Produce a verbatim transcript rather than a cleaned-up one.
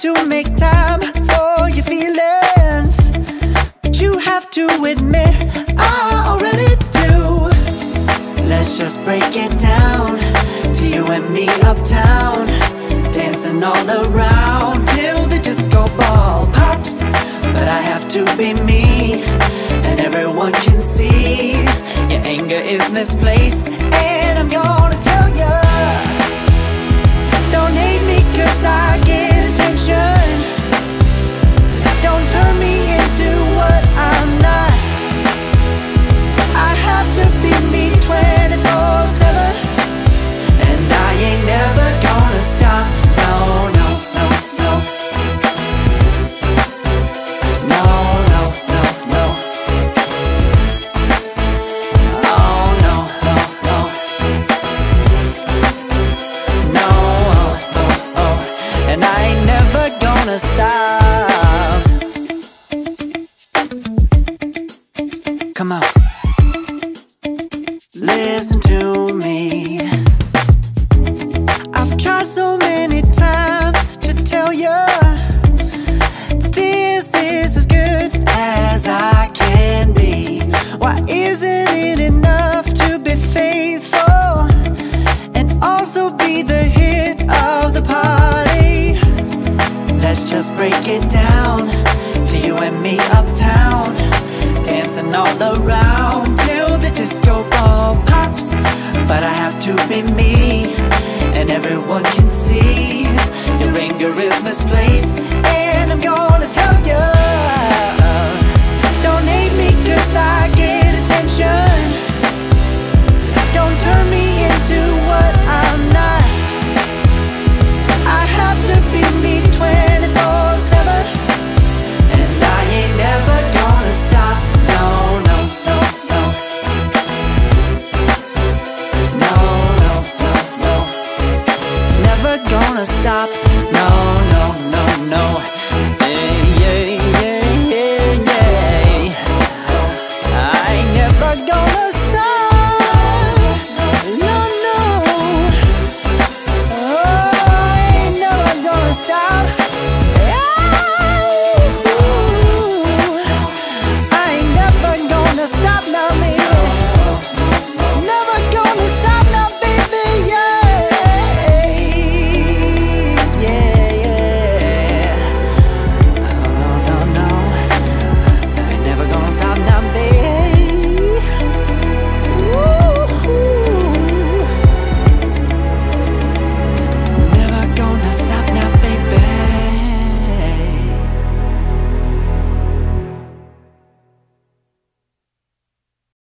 to make time for your feelings, but you have to admit I already do. Let's just break it down to you and me uptown, dancing all around till the disco ball pops. But I have to be me, and everyone can see your anger is misplaced, and I'm gonna tell you, don't hate me cause I get attention. Don't turn me into what I'm not. I have to be me twenty-four seven, and I ain't never gonna stop. No, no, no, no. Stop. Come on, listen to me. I've tried so many times to tell you this is as good as I can be. Why isn't it enough to be faithful and also be the hit of the party? Let's just break it down to you and me uptown, dancing all around till the disco ball pops. But I have to be me, and everyone can see your anger is misplaced, and I'm gonna tell you, don't hate me cause I